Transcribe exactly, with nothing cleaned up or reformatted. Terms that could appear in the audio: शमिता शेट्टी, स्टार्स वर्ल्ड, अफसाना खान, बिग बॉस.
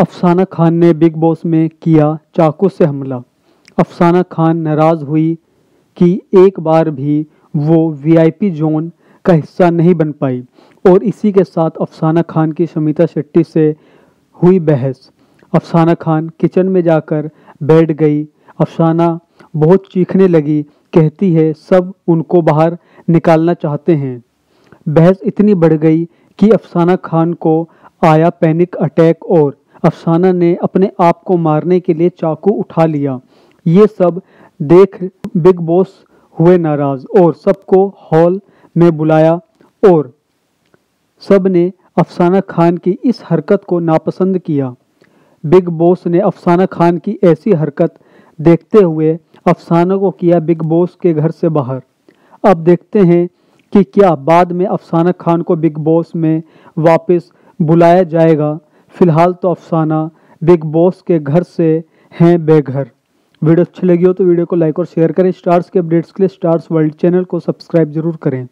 अफसाना खान ने बिग बॉस में किया चाकू से हमला। अफसाना खान नाराज़ हुई कि एक बार भी वो वीआईपी जोन का हिस्सा नहीं बन पाई और इसी के साथ अफसाना खान की शमिता शेट्टी से हुई बहस। अफसाना खान किचन में जाकर बैठ गई। अफसाना बहुत चीखने लगी, कहती है सब उनको बाहर निकालना चाहते हैं। बहस इतनी बढ़ गई कि अफसाना खान को आया पैनिक अटैक और अफसाना ने अपने आप को मारने के लिए चाकू उठा लिया। ये सब देख बिग बॉस हुए नाराज और सबको हॉल में बुलाया और सब ने अफसाना खान की इस हरकत को नापसंद किया। बिग बॉस ने अफसाना खान की ऐसी हरकत देखते हुए अफसाना को किया बिग बॉस के घर से बाहर। अब देखते हैं कि क्या बाद में अफसाना खान को बिग बॉस में वापस बुलाया जाएगा। फिलहाल तो अफसाना बिग बॉस के घर से हैं बेघर। वीडियो अच्छी लगी हो तो वीडियो को लाइक और शेयर करें। स्टार्स के अपडेट्स के लिए स्टार्स वर्ल्ड चैनल को सब्सक्राइब जरूर करें।